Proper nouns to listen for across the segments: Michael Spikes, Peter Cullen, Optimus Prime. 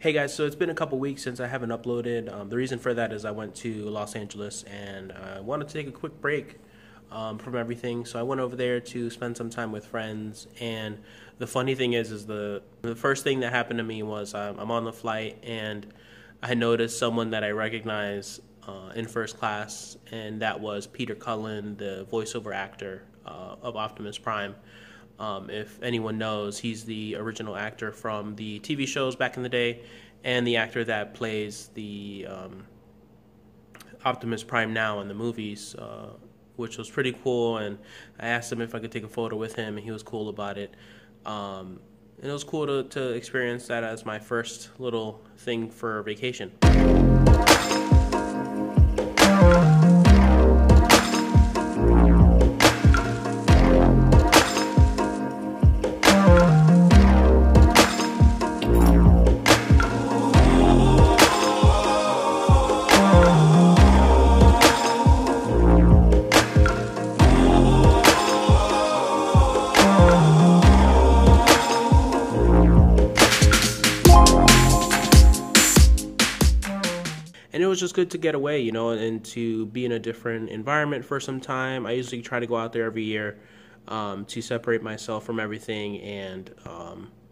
Hey guys, so it's been a couple weeks since I haven't uploaded. The reason for that is I went to Los Angeles and I wanted to take a quick break from everything. So I went over there to spend some time with friends. And the funny thing is the first thing that happened to me was I'm on the flight and I noticed someone that I recognize in first class, and that was Peter Cullen, the voiceover actor of Optimus Prime. If anyone knows, he's the original actor from the TV shows back in the day, and the actor that plays the Optimus Prime now in the movies, which was pretty cool. And I asked him if I could take a photo with him, and he was cool about it. And it was cool to experience that as my first little thing for vacation. And it was just good to get away, you know, and to be in a different environment for some time. I usually try to go out there every year to separate myself from everything and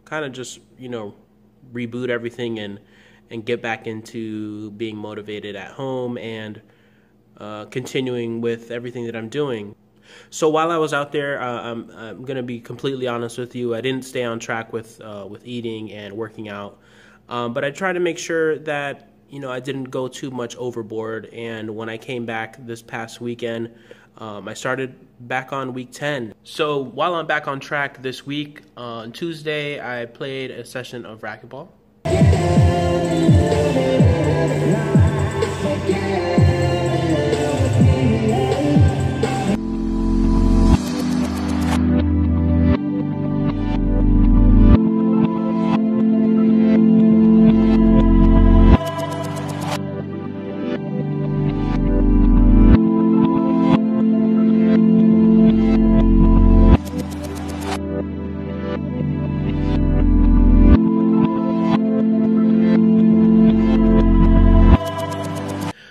kind of just, you know, reboot everything and get back into being motivated at home and continuing with everything that I'm doing. So while I was out there, I'm going to be completely honest with you. I didn't stay on track with eating and working out, but I tried to make sure that, you know, I didn't go too much overboard. And when I came back this past weekend, I started back on week 10. So while I'm back on track this week, on Tuesday, I played a session of racquetball.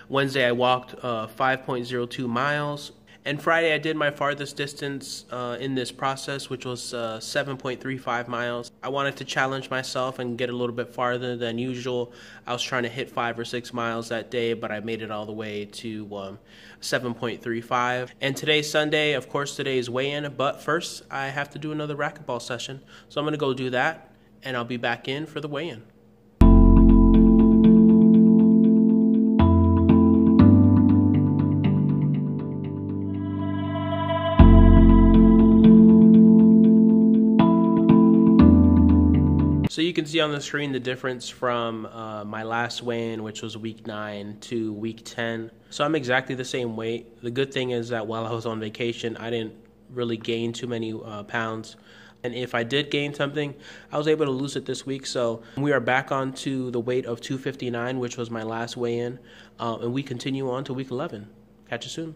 Wednesday, I walked 5.02 miles. And Friday, I did my farthest distance in this process, which was 7.35 miles. I wanted to challenge myself and get a little bit farther than usual. I was trying to hit 5 or 6 miles that day, but I made it all the way to 7.35. And today, Sunday, of course, today is weigh-in, but first, I have to do another racquetball session. So I'm going to go do that, and I'll be back in for the weigh-in. So you can see on the screen the difference from my last weigh-in, which was week 9, to week 10. So I'm exactly the same weight. The good thing is that while I was on vacation, I didn't really gain too many pounds. And if I did gain something, I was able to lose it this week. So we are back on to the weight of 259, which was my last weigh-in. And we continue on to week 11. Catch you soon.